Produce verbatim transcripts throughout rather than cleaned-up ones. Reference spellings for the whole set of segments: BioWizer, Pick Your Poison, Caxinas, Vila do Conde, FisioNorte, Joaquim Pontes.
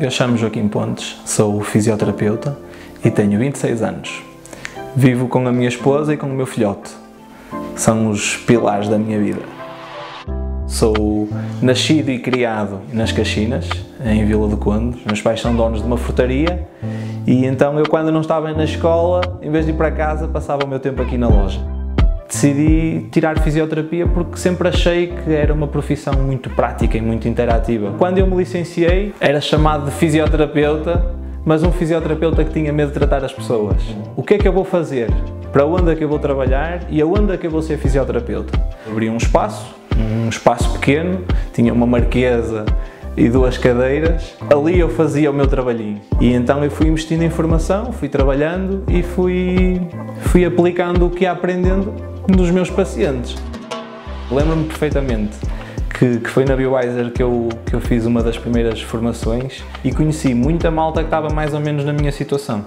Eu chamo-me Joaquim Pontes, sou fisioterapeuta e tenho vinte e seis anos. Vivo com a minha esposa e com o meu filhote. São os pilares da minha vida. Sou nascido e criado nas Caxinas, em Vila do Conde. Meus pais são donos de uma frutaria e então eu, quando não estava na escola, em vez de ir para casa, passava o meu tempo aqui na loja. Decidi tirar fisioterapia porque sempre achei que era uma profissão muito prática e muito interativa. Quando eu me licenciei, era chamado de fisioterapeuta, mas um fisioterapeuta que tinha medo de tratar as pessoas. O que é que eu vou fazer? Para onde é que eu vou trabalhar? E aonde é que eu vou ser fisioterapeuta? Abri um espaço, um espaço pequeno, tinha uma marquesa e duas cadeiras. Ali eu fazia o meu trabalhinho. E então eu fui investindo em formação, fui trabalhando e fui, fui aplicando o que ia aprendendo dos meus pacientes. Lembro-me perfeitamente que, que foi na BioWizer que eu, que eu fiz uma das primeiras formações e conheci muita malta que estava mais ou menos na minha situação.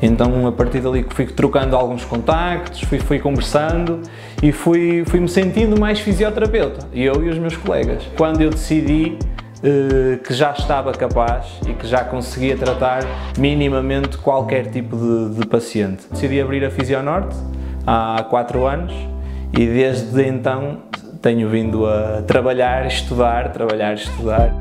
Então, a partir dali, fui trocando alguns contactos, fui, fui conversando e fui, fui me sentindo mais fisioterapeuta, eu e os meus colegas. Quando eu decidi eh, que já estava capaz e que já conseguia tratar minimamente qualquer tipo de, de paciente, decidi abrir a FisioNorte há quatro anos e desde então tenho vindo a trabalhar, estudar, trabalhar, estudar.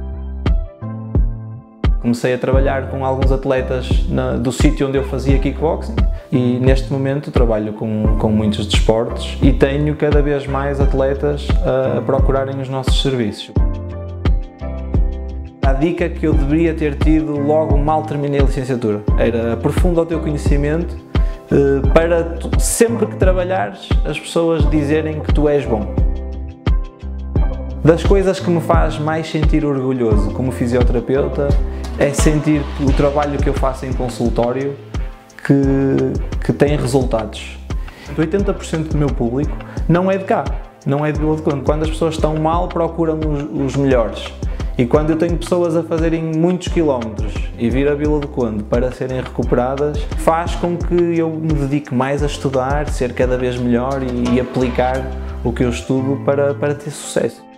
Comecei a trabalhar com alguns atletas na, do sítio onde eu fazia kickboxing e neste momento trabalho com, com muitos desportos e tenho cada vez mais atletas a, a procurarem os nossos serviços. A dica que eu deveria ter tido logo mal terminei a licenciatura era: aprofunda o teu conhecimento para tu, sempre que trabalhares, as pessoas dizerem que tu és bom. Das coisas que me faz mais sentir orgulhoso como fisioterapeuta é sentir o trabalho que eu faço em consultório que, que tem resultados. oitenta por cento do meu público não é de cá, não é de Vila do Conde. Quando as pessoas estão mal, procuram os, os melhores. E quando eu tenho pessoas a fazerem muitos quilómetros e vir a Vila do Conde para serem recuperadas, faz com que eu me dedique mais a estudar, ser cada vez melhor e, e aplicar o que eu estudo para, para ter sucesso.